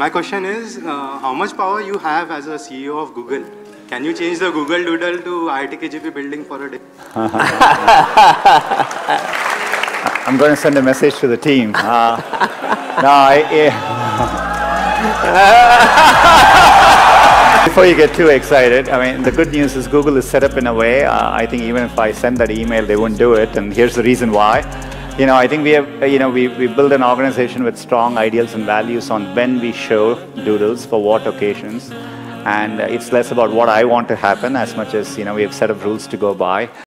My question is, how much power you have as a CEO of Google? Can you change the Google Doodle to ITKGP building for a day? I'm going to send a message to the team. Before you get too excited, I mean, the good news is Google is set up in a way, I think even if I send that email, they won't do it, and here's the reason why. You know, I think we have, you know, we build an organization with strong ideals and values on when we show doodles for what occasions. And it's less about what I want to happen as much as, you know, we have set up rules to go by.